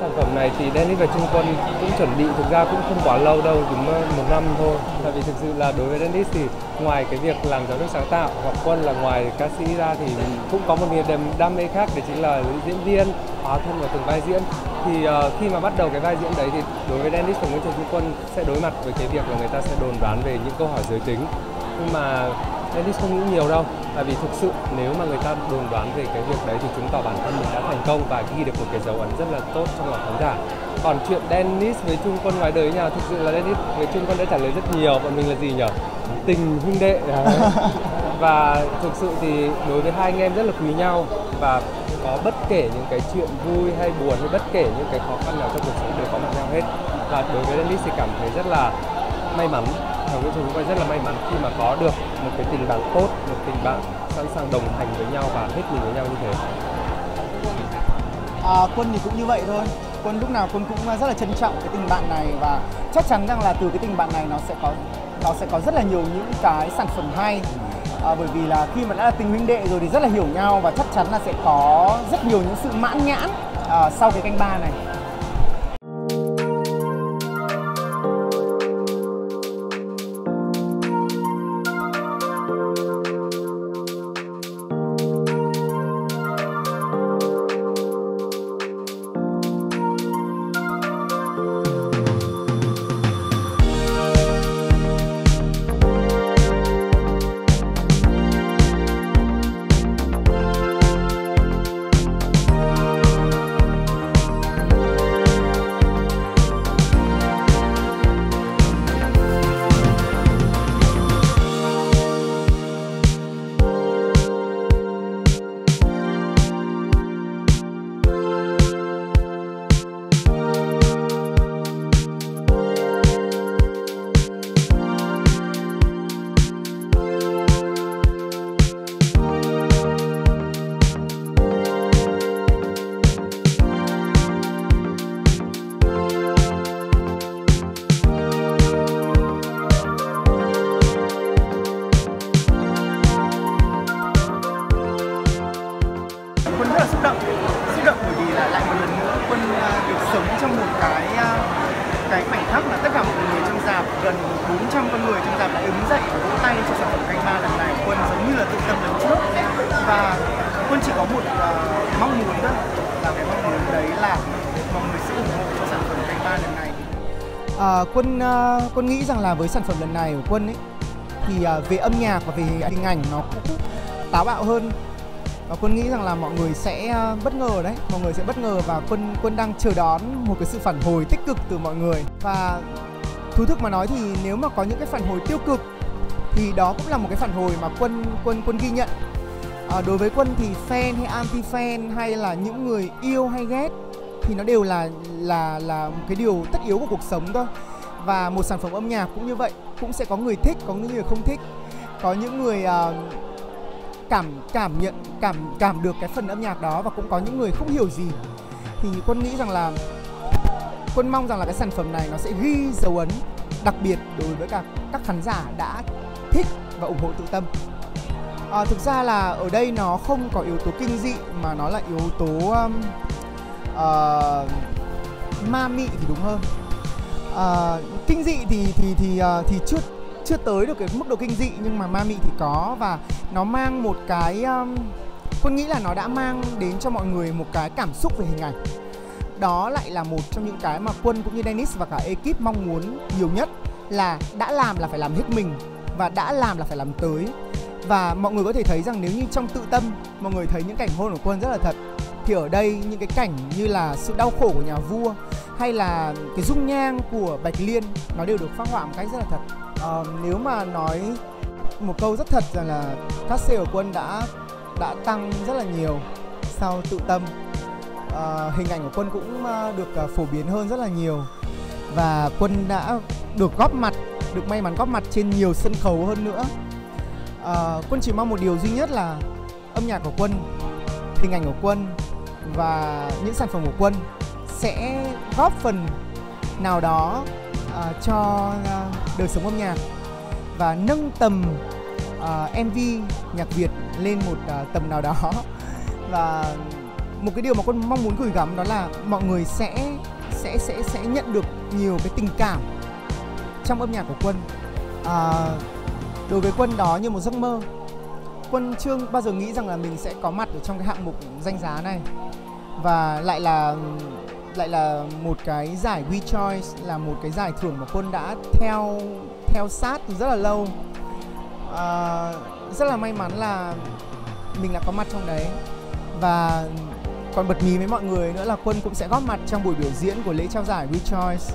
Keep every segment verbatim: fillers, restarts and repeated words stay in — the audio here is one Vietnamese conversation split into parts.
sản phẩm này thì Denis và Trung Quân cũng chuẩn bị thực ra cũng không quá lâu đâu, chỉ một năm thôi. Tại vì thực sự là đối với Denis thì ngoài cái việc làm giáo dục sáng tạo hoặc Quân là ngoài ca sĩ ra thì cũng có một niềm đam mê khác, đấy chính là diễn viên, hóa thân vào từng vai diễn. Thì uh, khi mà bắt đầu cái vai diễn đấy thì đối với Denis và Nguyễn Trần Trung Quân sẽ đối mặt với cái việc là người ta sẽ đồn đoán về những câu hỏi giới tính. Nhưng mà Denis không nghĩ nhiều đâu, tại vì thực sự nếu mà người ta đồn đoán về cái việc đấy thì chứng tỏ bản thân mình đã thành công và ghi được một cái dấu ấn rất là tốt trong lòng khán giả. Còn chuyện Denis với Trung Quân ngoài đời nhà, thực sự là Denis với Trung Quân đã trả lời rất nhiều, bọn mình là gì nhỉ? Tình huynh đệ. Và thực sự thì đối với hai anh em rất là quý nhau, và có bất kể những cái chuyện vui hay buồn hay bất kể những cái khó khăn nào trong cuộc sống đều có mặt nhau hết. Và đối với Denis thì cảm thấy rất là may mắn, Nguyễn Trần Trung Quân rất là may mắn khi mà có được một cái tình bạn tốt, một tình bạn sẵn sàng đồng hành với nhau và hết mình với nhau như thế. À, Quân thì cũng như vậy thôi. Quân lúc nào Quân cũng rất là trân trọng cái tình bạn này, và chắc chắn rằng là từ cái tình bạn này nó sẽ có nó sẽ có rất là nhiều những cái sản phẩm hay. À, bởi vì là khi mà đã là tình huynh đệ rồi thì rất là hiểu nhau, và chắc chắn là sẽ có rất nhiều những sự mãn nhãn à, sau cái canh ba này. À, Quân uh, Quân nghĩ rằng là với sản phẩm lần này của Quân ấy, thì uh, về âm nhạc và về hình ảnh nó cũng táo bạo hơn, và Quân nghĩ rằng là mọi người sẽ uh, bất ngờ đấy, mọi người sẽ bất ngờ, và Quân Quân đang chờ đón một cái sự phản hồi tích cực từ mọi người. Và thú thực mà nói thì nếu mà có những cái phản hồi tiêu cực thì đó cũng là một cái phản hồi mà Quân Quân Quân ghi nhận. À, đối với Quân thì fan hay anti fan hay là những người yêu hay ghét thì nó đều là là là một cái điều tất yếu của cuộc sống thôi. Và một sản phẩm âm nhạc cũng như vậy, cũng sẽ có người thích, có những người không thích, có những người uh, cảm cảm nhận cảm cảm được cái phần âm nhạc đó, và cũng có những người không hiểu gì. Thì Quân nghĩ rằng là Quân mong rằng là cái sản phẩm này nó sẽ ghi dấu ấn đặc biệt đối với cả các khán giả đã thích và ủng hộ Tự Tâm. À, thực ra là ở đây nó không có yếu tố kinh dị mà nó là yếu tố um, Uh, ma mị thì đúng hơn. Uh, kinh dị thì thì thì uh, thì chưa chưa tới được cái mức độ kinh dị, nhưng mà ma mị thì có, và nó mang một cái um, Quân nghĩ là nó đã mang đến cho mọi người một cái cảm xúc về hình ảnh. Đó lại là một trong những cái mà Quân cũng như Denis và cả ekip mong muốn nhiều nhất, là đã làm là phải làm hết mình và đã làm là phải làm tới. Và mọi người có thể thấy rằng nếu như trong Tự Tâm mọi người thấy những cảnh hôn của Quân rất là thật, thì ở đây những cái cảnh như là sự đau khổ của nhà vua hay là cái dung nhang của Bạch Liên, nó đều được phác họa một cách rất là thật. À, nếu mà nói một câu rất thật rằng là cát xê của Quân đã đã tăng rất là nhiều sau Tự Tâm. À, hình ảnh của Quân cũng được phổ biến hơn rất là nhiều, và Quân đã được góp mặt, được may mắn góp mặt trên nhiều sân khấu hơn nữa. À, Quân chỉ mong một điều duy nhất là âm nhạc của Quân, hình ảnh của Quân và những sản phẩm của Quân sẽ góp phần nào đó uh, cho uh, đời sống âm nhạc và nâng tầm uh, em vê nhạc Việt lên một uh, tầm nào đó. Và một cái điều mà Quân mong muốn gửi gắm đó là mọi người sẽ sẽ sẽ sẽ nhận được nhiều cái tình cảm trong âm nhạc của Quân. À, đối với Quân đó như một giấc mơ. Quân chưa bao giờ nghĩ rằng là mình sẽ có mặt ở trong cái hạng mục danh giá này, và lại là lại là một cái giải WeChoice, là một cái giải thưởng mà Quân đã theo theo sát rất là lâu. À, rất là may mắn là mình đã có mặt trong đấy. Và còn bật mí với mọi người nữa là Quân cũng sẽ góp mặt trong buổi biểu diễn của lễ trao giải WeChoice.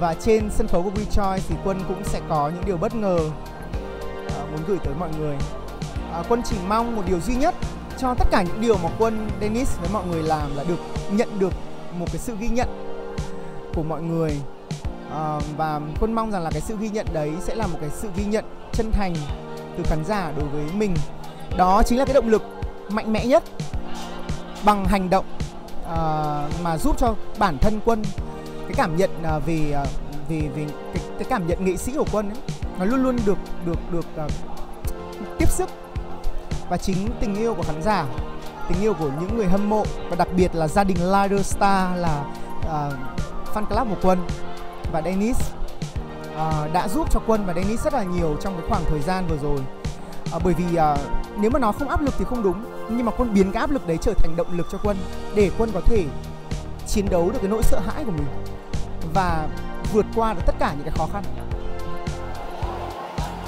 Và trên sân khấu của WeChoice thì Quân cũng sẽ có những điều bất ngờ à, muốn gửi tới mọi người. À, Quân chỉ mong một điều duy nhất cho tất cả những điều mà Quân, Denis với mọi người làm là được nhận được một cái sự ghi nhận của mọi người. À, và Quân mong rằng là cái sự ghi nhận đấy sẽ là một cái sự ghi nhận chân thành từ khán giả đối với mình. Đó chính là cái động lực mạnh mẽ nhất bằng hành động à, mà giúp cho bản thân Quân cái cảm nhận à, về à, về về cái, cái cảm nhận nghệ sĩ của Quân ấy, nó luôn luôn được được được à, tiếp sức. Và chính tình yêu của khán giả, tình yêu của những người hâm mộ và đặc biệt là gia đình Lider Star là à, fan club của Quân và Denis à, đã giúp cho Quân và Denis rất là nhiều trong cái khoảng thời gian vừa rồi. À, bởi vì à, nếu mà nó không áp lực thì không đúng, nhưng mà Quân biến cái áp lực đấy trở thành động lực cho Quân, để Quân có thể chiến đấu được cái nỗi sợ hãi của mình và vượt qua được tất cả những cái khó khăn.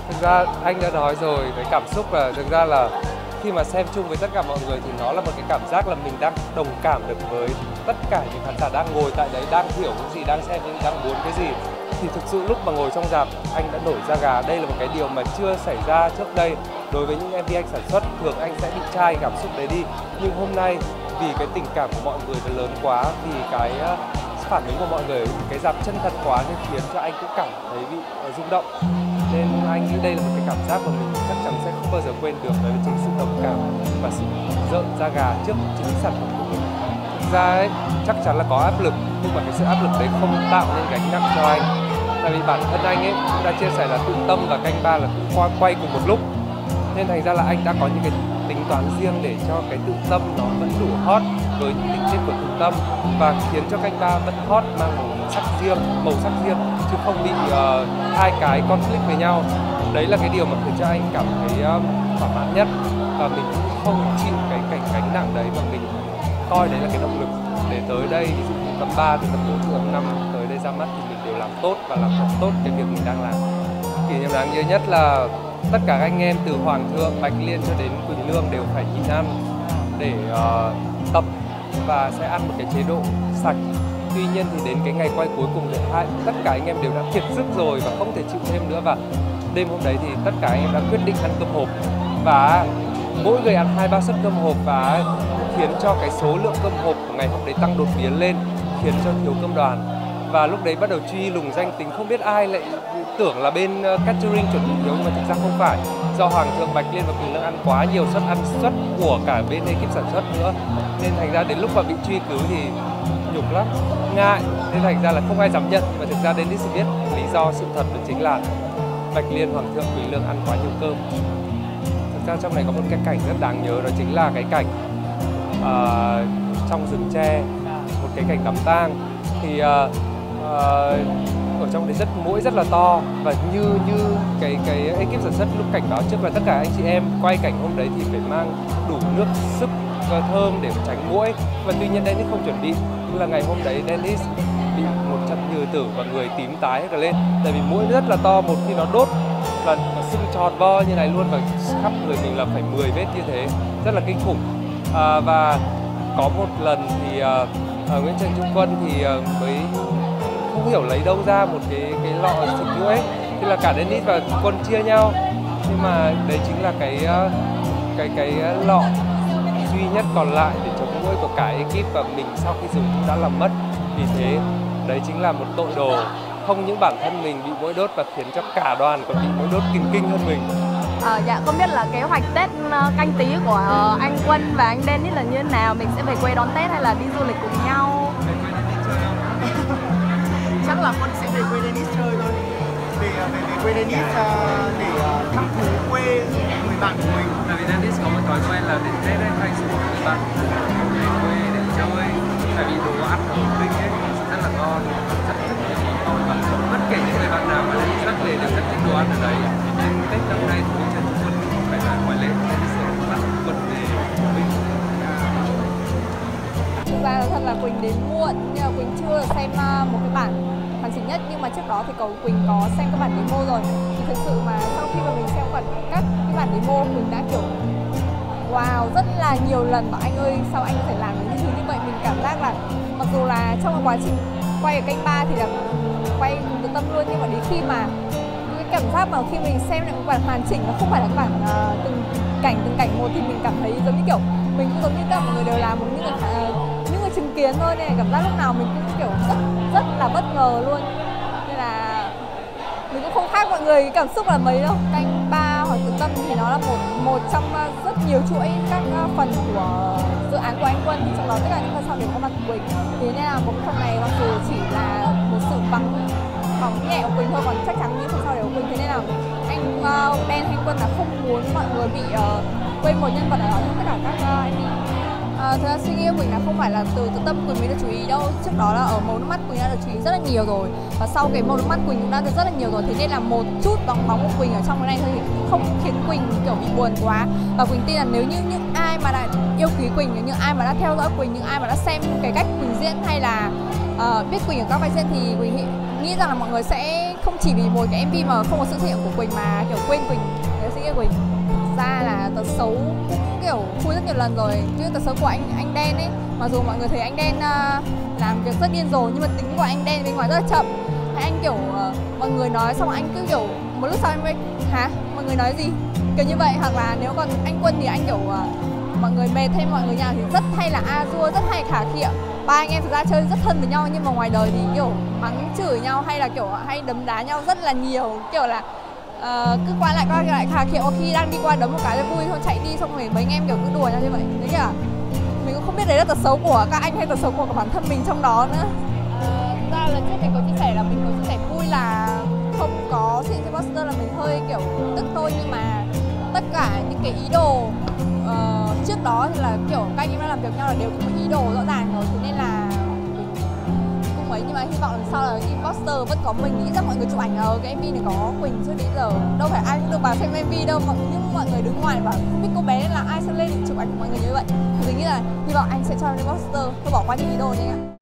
Thực ra anh đã nói rồi, cái cảm xúc là thực ra là khi mà xem chung với tất cả mọi người thì nó là một cái cảm giác là mình đang đồng cảm được với tất cả những khán giả đang ngồi tại đấy, đang hiểu cái gì, đang xem những đang muốn cái gì. Thì thực sự lúc mà ngồi trong rạp anh đã nổi da gà. Đây là một cái điều mà chưa xảy ra trước đây. Đối với những em vê anh sản xuất thường anh sẽ bị chai cảm xúc đấy đi, nhưng hôm nay vì cái tình cảm của mọi người nó lớn quá, vì cái phản ứng của mọi người cái rạp chân thật quá nên khiến cho anh cũng cảm thấy bị rung động. Nên anh nghĩ đây là một cái cảm giác mà mình chắc chắn sẽ không bao giờ quên được, với chính sự đồng cảm và sự rợn da gà trước chính sản phẩm của mình. Thực ra ấy, chắc chắn là có áp lực, nhưng mà cái sự áp lực đấy không tạo nên gánh nặng cho anh. Tại vì bản thân anh ấy cũng đã chia sẻ là Tự Tâm và Canh Ba là cũng quay cùng một lúc, nên thành ra là anh đã có những cái tính toán riêng để cho cái Tự Tâm nó vẫn đủ hot với những tính chất của Tự Tâm, và khiến cho Canh Ba vẫn hot mang màu sắc riêng, màu sắc riêng chứ không bị uh, hai cái conflict với nhau. Đấy là cái điều mà khiến cho anh cảm thấy um, thỏa mãn nhất, và mình cũng không chịu cái cảnh gánh nặng đấy, mà mình coi đấy là cái động lực để tới đây, ví dụ như tập ba, từ tập bốn, tập năm tới đây ra mắt thì mình đều làm tốt và làm thật tốt cái việc mình đang làm. Kỷ niệm đáng nhớ nhất là tất cả các anh em từ Hoàng Thượng, Bạch Liên cho đến Quỳnh Lương đều phải nhịn ăn để uh, tập và sẽ ăn một cái chế độ sạch. Tuy nhiên thì đến cái ngày quay cuối cùng thì hai tất cả anh em đều đã kiệt sức rồi và không thể chịu thêm nữa, và đêm hôm đấy thì tất cả anh em đã quyết định ăn cơm hộp, và mỗi người ăn hai ba suất cơm hộp, và khiến cho cái số lượng cơm hộp của ngày hôm đấy tăng đột biến lên, khiến cho thiếu cơm đoàn. Và lúc đấy bắt đầu truy lùng danh tính, không biết ai lại tưởng là bên catering chuẩn bị thiếu, nhưng mà thực ra không phải, do Hoàng Thượng, Bạch Liên và Quỳnh Lương ăn quá nhiều suất, ăn suất của cả bên ekip sản xuất nữa, nên thành ra đến lúc mà bị truy cứu thì nhục lắm, ngại, nên thành ra là không ai dám nhận. Và thực ra đến lúc biết lý do sự thật đó chính là Bạch Liên, Hoàng Thượng, Quỳnh Lương ăn quá nhiều cơm. Thực ra trong này có một cái cảnh rất đáng nhớ, đó chính là cái cảnh Uh, trong rừng tre, một cái cảnh đám tang, thì uh, uh, ở trong đấy rất mũi rất là to, và như như cái cái ekip sản xuất lúc cảnh báo trước là tất cả anh chị em quay cảnh hôm đấy thì phải mang đủ nước súp thơm để tránh muỗi, và tuy nhiên Denis không chuẩn bị, nhưng là ngày hôm đấy Denis bị một trận nhừ tử và người tím tái hết cả lên, tại vì muỗi rất là to, một khi nó đốt là nó sưng tròn vo như này luôn, và khắp người mình là phải mười vết như thế, rất là kinh khủng. À, và có một lần thì à, à, Nguyễn Trần Trung Quân thì à, mới không hiểu lấy đâu ra một cái cái lọ xịt mũi, thế là cả Denis và Quân chia nhau, nhưng mà đấy chính là cái cái cái lọ duy nhất còn lại để chống mũi của cả ekip, và mình sau khi dùng cũng đã làm mất. Vì thế đấy chính là một tội đồ, không những bản thân mình bị mũi đốt và khiến cho cả đoàn còn bị mũi đốt kinh kinh hơn mình. À, dạ không biết là kế hoạch Tết Canh Tí của uh, anh Quân và anh Denis là như thế nào? Mình sẽ về quê đón Tết hay là đi du lịch cùng nhau? Về quê Denis chơi không? Chắc là Quân sẽ về quê Denis chơi thôi. Về về, về quê Denis uh, để uh, thăm thú quê. bạn của mình. Tại vì Denis có một thói quen là đến Tết ấy, anh sẽ có người bạn về quê để chơi. Tại vì đồ ăn ở Vinh ấy rất là ngon, rất thích những món ngon và bất kể những người bạn nào mà Denis nhắc về đều rất thích đồ ăn ở đấy. Nên Tết năm nay thì Nguyễn Trần Trung Quân cũng phải là ngoại lệ, Denis sẽ bắt Quân về Vinh. Thực ra là thật là Quỳnh đến muộn, nhưng mà Quỳnh chưa được xem một cái bản hoàn chỉnh nhất, nhưng mà trước đó thì cậu Quỳnh có xem các bản demo rồi. Thì thực sự mà sau khi mà mình xem bản các cái bản demo, Quỳnh đã kiểu wow, rất là nhiều lần bảo anh ơi sao anh có thể làm những thứ như vậy. Mình cảm giác là mặc dù là trong cái quá trình quay ở Canh Ba thì là quay cùng Tự Tâm luôn, nhưng mà đến khi mà cái cảm giác mà khi mình xem lại một bản hoàn chỉnh, nó không phải là cái bản uh, từng cảnh từng cảnh một, thì mình cảm thấy giống như kiểu mình cũng giống như các mọi người đều làm một những người, uh, những người chứng kiến thôi, nên là cảm giác lúc nào mình cũng kiểu rất, rất là bất ngờ luôn. Nên là mình cũng không khác mọi người cái cảm xúc là mấy đâu. Canh Ba hoặc Tự Tâm thì nó là một một trong rất nhiều chuỗi các phần của dự án của anh Quân, thì trong đó tất cả những phần sau đều có mặt của Quỳnh. Thế nên là một phần này mặc dù chỉ là một sự vắng bóng nhẹ của Quỳnh thôi, còn chắc chắn những phần sau đều của Quỳnh. Thế nên là anh uh, Ben hay Quân là không muốn mọi người bị uh, quên một nhân vật ở đó trong tất cả các uh, anh ấy. À, thực ra suy nghĩ của mình là không phải là từ Tự Tâm Quỳnh mới được chú ý đâu. Trước đó là ở Màu Nước Mắt Quỳnh đã được chú ý rất là nhiều rồi, và sau cái Màu Nước Mắt Quỳnh cũng đã được rất là nhiều rồi. Thế nên là một chút bóng bóng của Quỳnh ở trong cái này thôi không khiến Quỳnh kiểu bị buồn quá. Và Quỳnh tin là nếu như những ai mà đã yêu quý Quỳnh, những ai mà đã theo dõi Quỳnh, những ai mà đã xem cái cách Quỳnh diễn hay là uh, biết Quỳnh ở các vai diễn, thì Quỳnh nghĩ rằng là mọi người sẽ không chỉ vì một cái em vê mà không có sự xuất hiện của Quỳnh mà kiểu quên Quỳnh. Thế suy nghĩ của Quỳnh ra là tật xấu cũng kiểu khui rất nhiều lần rồi, chứ tật xấu của anh anh Đen ấy, mặc dù mọi người thấy anh Đen uh, làm việc rất điên rồ, nhưng mà tính của anh Đen bên ngoài rất là chậm. Hay anh kiểu uh, mọi người nói xong anh cứ kiểu một lúc sau anh mới hả mọi người nói gì kiểu như vậy. Hoặc là nếu còn anh Quân thì anh kiểu uh, mọi người mệt hay mọi người nhà thì rất hay là a dua, rất hay khả khịa. Ba anh em thực ra chơi rất thân với nhau, nhưng mà ngoài đời thì kiểu mắng chửi nhau hay là kiểu hay đấm đá nhau rất là nhiều, kiểu là Uh, cứ qua lại qua lại khà kiểu khi đang đi qua đấm một cái là vui thôi, chạy đi xong rồi mấy anh em kiểu cứ đùa nhau như vậy. Thế nhỉ, mình cũng không biết đấy là tật xấu của các anh hay tật xấu của bản thân mình trong đó nữa. Uh, thực ra là trước mình có chia sẻ là mình có chia sẻ vui là không có sự poster là mình hơi kiểu tức thôi, nhưng mà tất cả những cái ý đồ uh, trước đó thì là kiểu các anh em đã làm việc nhau là đều có một ý đồ rõ ràng rồi, thế nên là ấy. Nhưng mà hy vọng lần sau là imposter vẫn có mình. Nghĩ rằng mọi người chụp ảnh ở cái em vê này có Quỳnh trước đến giờ, đâu phải ai cũng được vào xem em vê đâu, mọi, nhưng mọi người đứng ngoài và không biết cô bé là ai sẽ lên chụp ảnh của mọi người như vậy. Thì mình nghĩ là hy vọng anh sẽ cho imposter không bỏ qua những ý đồ này ạ.